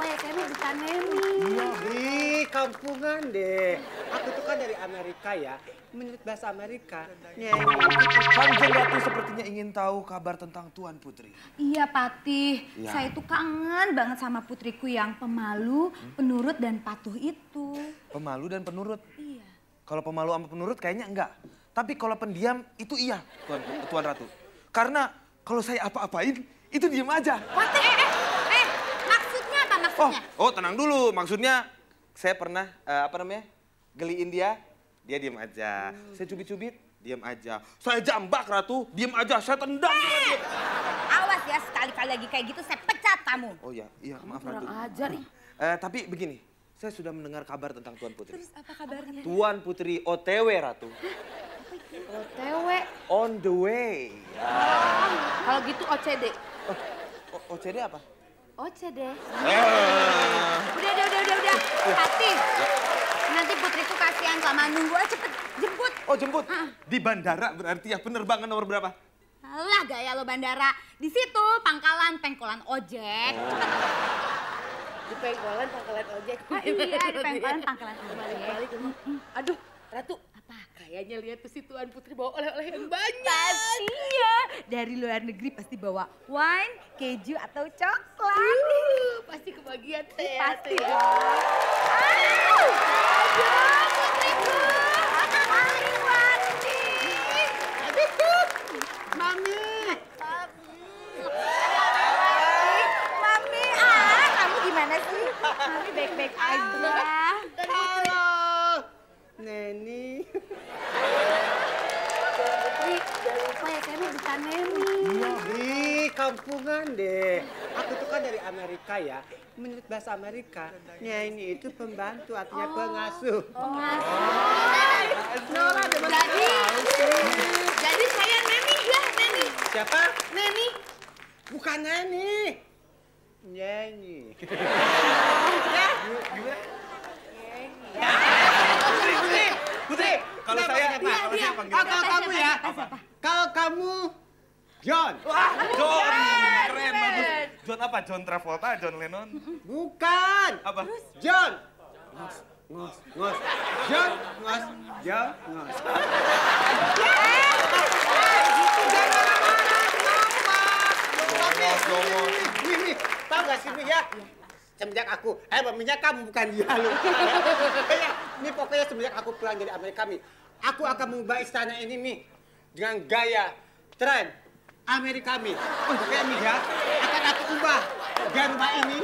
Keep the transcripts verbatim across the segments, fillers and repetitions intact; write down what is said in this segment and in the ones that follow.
apa ya, Kemi? Bukan Nemi. Ih, kampungan deh. Aku tuh kan dari Amerika ya. Menurut bahasa Amerika, Nemi itu kanjeng ratu sepertinya ingin tahu kabar tentang Tuan Putri. Iya, Patih. Ya. Saya tuh kangen banget sama putriku yang pemalu, hmm? penurut, dan patuh itu. Pemalu dan penurut? Iya. Kalau pemalu sama penurut kayaknya enggak. Tapi kalau pendiam itu iya, Tuan, Tuan Ratu. Karena kalau saya apa-apain, itu diem aja. Patih, eh, eh, eh, maksudnya apa maksudnya? Oh, oh, tenang dulu. Maksudnya saya pernah, uh, apa namanya, geliin dia. Dia diem aja. Hmm. Saya cubit-cubit, diem aja. Saya jambak, Ratu, diem aja. Saya tendang. Eh, awas ya, sekali-kali lagi kayak gitu saya pecat kamu. Oh iya, iya, kamu maaf Ratu. Ajar, nih. Uh, tapi begini, saya sudah mendengar kabar tentang Tuan Putri. Terus apa kabarnya? Tuan Putri O T W, Ratu. O T W? On the way. Ya. Oh, kalau gitu O C D. Oh, O C D apa? O C D. Ah. Udah, udah, udah, udah, udah. Patih. Nanti putriku kasihan sama nunggu aja, cepet jemput. Oh, jemput? Uh. Di bandara berarti ya, penerbangan nomor berapa? Alah, gaya lo bandara. Di situ pangkalan pengkolan ojek. Oh. Cepet. Di pengkolan pangkalan ojek. Ah, iya, di pengkolan pangkalan ojek. Aduh, Ratu. Kayaknya lihat tuh si Tuan Putri bawa oleh-oleh yang banyak. Iya, dari luar negeri pasti bawa wine, keju atau coklat. Uh, pasti kebagian teh. Pasti dong. Aduh, putriku, paling wajib. Mami. Mami, ah, kamu gimana sih? Mami baik-baik aja. Halo, Neni. Putri, jangan lupa ya, Kemi bukan Neni. Ih, kampungan deh. Aku tuh kan dari Amerika ya. Menurut bahasa Amerika, Neni itu pembantu, artinya oh, pengasuh. Pengasuh. Oh. Oh. Nah, jadi, jadi saya Neni ya, Neni. Siapa? Neni. Bukan Neni. Neni. Ya? Putri, kalau saya apa? Kalau kamu ya, kalau kamu John. Wah, John, keren bagus. John apa? John Travolta, John Lennon? Bukan. Apa? John. Ngos, ngos, ngos. John, ngos, John, ngos. Gitu jangan lama-lama. Gini, tau gak sih ya? Semenjak aku, eh semenjak kamu bukan dia lu. Ini pokoknya semenjak aku pulang dari Amerika, Mi, aku akan mengubah istana ini, Mi, dengan gaya tren Amerika, Mi. Oke, Mi ya, akan aku ubah gaya ini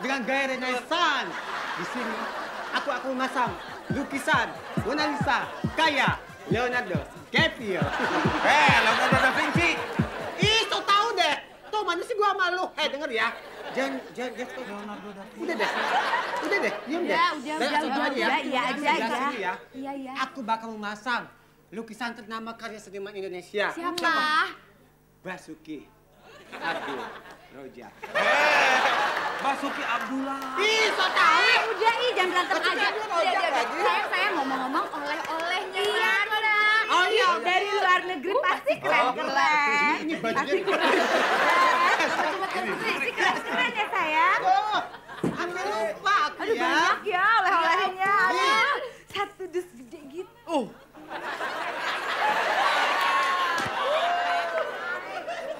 dengan gaya Renaissance. Di sini, aku akan memasang lukisan Mona Lisa gaya Leonardo DiCaprio. Eh, Leonardo da Vinci. Ih, so tau deh. Tuh, mana sih gua sama lu? Eh, denger ya. Jangan, jangan, jangan. Udah deh, udah deh, diam deh. Udah, udah, udah, ya. Iya aja, iya. Iya, iya. Aku bakal memasang lukisan ternama karya seniman Indonesia. Siapa? Basuki Abdullah. Basuki Abdullah. Ih, so tau. Udah, ih, jangan berantem aja. Saya, saya ngomong-ngomong oleh-olehnya. Iya, oh iya, dari luar negeri pasti keren-keren. Ini bajunya Putri, keren-keren ya sayang. Oh, aku lupa aku ya. Aduh banyak ya oleh-olehnya. Satu dus gede gitu. Oh.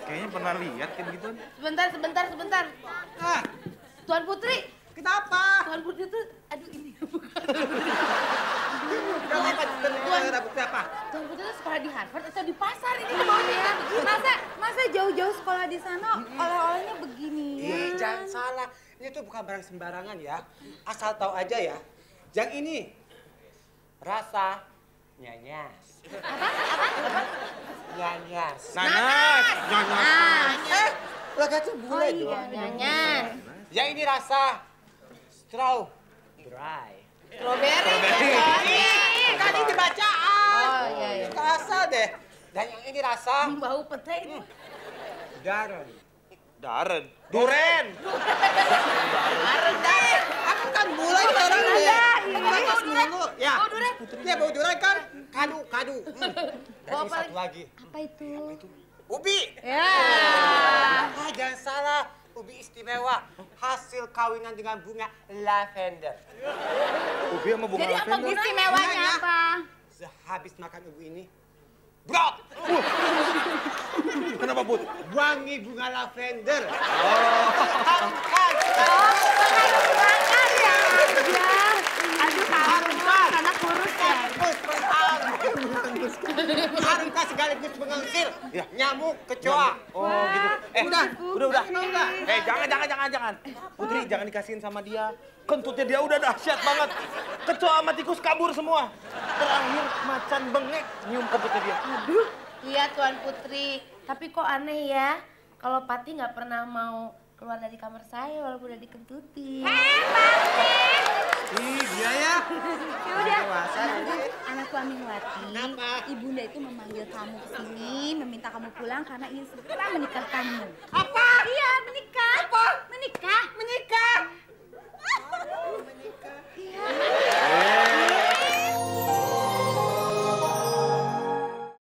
Kayaknya pernah lihat kan gitu. Sebentar, sebentar, sebentar. Ah, Tuan Putri. Kenapa? Tuan Putri tuh, aduh ini bukan. Tuan Putri tuh sekolah di Harvard atau di pasar ini maunya. Masa, masa jauh-jauh sekolah di sana oleh-olehnya begini. Ih, jangan salah. Ini tuh bukan barang sembarangan ya. Asal tahu aja ya. Yang ini rasa nyanyas. Apa? Apa? Apa? Nyanyas. Nanas. Nanas. Eh, laga tuh boleh dong. Nyanyas. Yang ini rasa straw dry. Strawberry. Strawberry. Tadi dibacaan. Oh iya iya. Rasa deh. Dan yang ini rasa. Bau petai itu. Daren. Daren. Duren. Daren. Daren. Aku kan mulai bareng deh. Bau duren. Ya. Bau duren. Iya bau duren kan. Kadu kadu. Dan ini satu lagi. Apa itu? Ubi. Ya. Jangan salah. ubi istimewa hasil kawinan dengan bunga lavender. Ubi sama bunga jadi lavender? Jadi apa istimewanya apa? Sehabis makan ubi ini, brok! Uh. Kenapa, Bud? Wangi bunga lavender. Oh. Tangkat! Oh, kalau makan ya. Ya. Aduh, harus anak kurus ya. Harga sekaligus mengangsil, ya. Nyamuk, kecoa. Oh wah, gitu. Eh, udah, udah, udah. Eh, jangan, jangan, jangan, jangan. Putri, jangan dikasihin sama dia. Kentutnya dia udah dahsyat banget. Kecoa sama tikus kabur semua. Terakhir macan bengek nyium kentutnya dia. Aduh. Iya, Tuan Putri. Tapi kok aneh ya, kalau Pati nggak pernah mau keluar dari kamar saya walaupun udah dikentuti. Hei, Pati! Ih, dia ya. Ya udah, anak Aminwati, ibunda itu memanggil kamu ke sini, meminta kamu pulang karena ingin segera menikahkanmu. Apa? Iya, menikah. Apa? Menikah. Menikah.